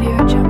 Audio Jungle.